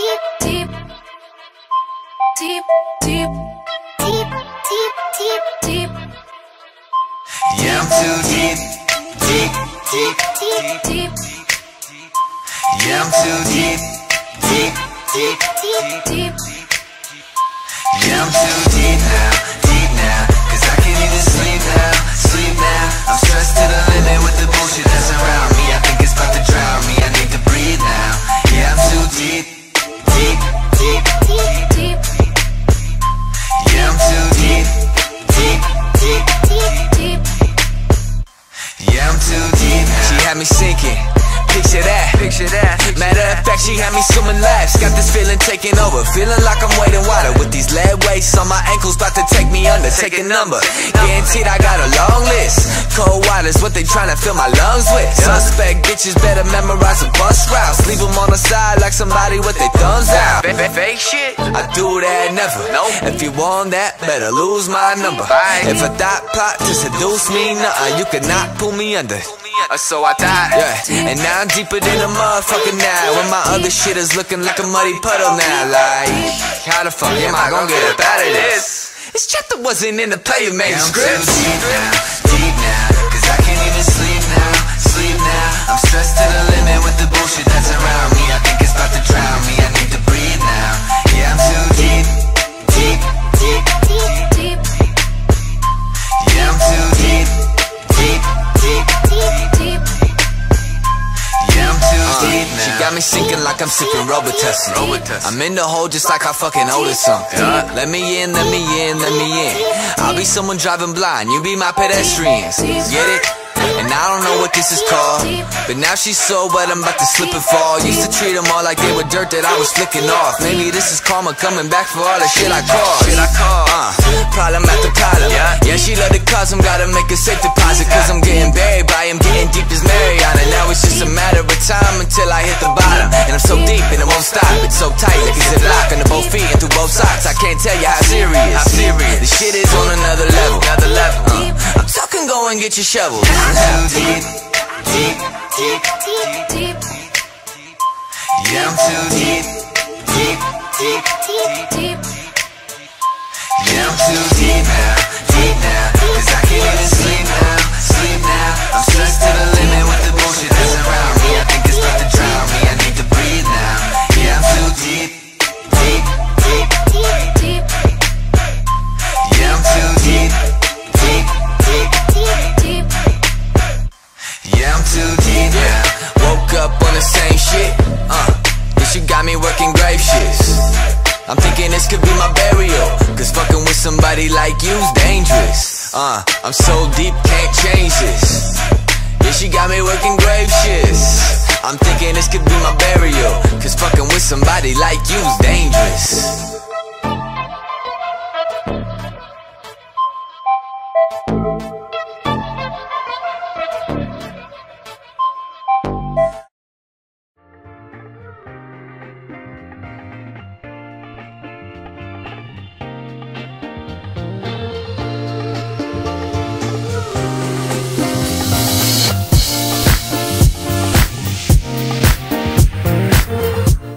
deep, deep, deep, deep, deep, deep, deep, deep. Yeah, I'm too deep, deep, deep, deep, deep. Yeah, I'm too deep, deep, deep, deep, deep. Yeah, I'm too deep now, 'cause I can't even sleep now, sleep now. I'm stressed to the limit with the bullshit that's around me. I think it's about to drown me. I need to breathe now. Yeah, I'm too deep, deep, deep, deep, deep. Yeah, I'm too deep, deep, deep, deep, deep. Yeah, I'm too deep now. She had me sinking, picture that, picture that. Matter of fact, she had me swimming laps. Got this feeling taking over, feeling like I'm wading water with these lead weights on my ankles, about to take me under, take a number. Guaranteed I got a long list. Cold water's what they tryna fill my lungs with. Suspect bitches better memorize the bus routes. Leave them on the side like somebody with their thumbs out. Fake shit, I do that never. If you want that, better lose my number. If a thought plot to seduce me, nuh-uh, you cannot pull me under. So I died, yeah. And now I'm deeper than a motherfucker now, when my other shit is looking like a muddy puddle now. Like, how the fuck am I gonna get up out of this? This chapter wasn't in the player manuscript. I'm too deep now, 'cause I can't even sleep now, sleep now. I'm stressed to the limit with the bullshit that's around me. I think it's about to drown me, I need to breathe now. Yeah, I'm too deep, deep, deep, deep, deep. Yeah, I'm too deep, deep, deep, deep. She got me sinking like I'm sipping Robitussin. I'm in the hole just like I fucking owe to something. Let me in, let me in, let me in. I'll be someone driving blind, you be my pedestrians. Get it? And I don't know what this is called, but now she's so wet I'm about to slip and fall. Used to treat them all like they were dirt that I was flicking off. Maybe this is karma coming back for all the shit I caused. Problem after problem. Yeah, she love to cause them, gotta make a safe deposit, 'cause I'm getting buried by him, getting deep as Mariana. Now it's just a matter of time until I hit the bottom. And I'm so deep and it won't stop. It's so tight like a ziplock under both feet and through both socks. I can't tell you how serious, how serious. This shit is on another level, another level. I'm talking, go and get your shovel. I'm too deep, deep, deep, deep, deep. Yeah, I'm too deep, deep, deep, deep, deep. Yeah, I'm too deep now, 'cause I can't even sleep now, sleep now. I'm stressed to the limit with the bullshit that's around me. I think it's about to drown me, I need to breathe now. Yeah, I'm too deep, deep, deep, deep, deep. Yeah, I'm too deep, deep, deep, deep, deep. Yeah, I'm too deep now. Woke up on the same shit, Guess you got me working grave shits. I'm thinking this could be my burial, 'cause fucking with somebody like you's dangerous. I'm so deep, can't change this. Yeah, she got me working grave shits. I'm thinking this could be my burial, 'cause fucking with somebody like you's dangerous.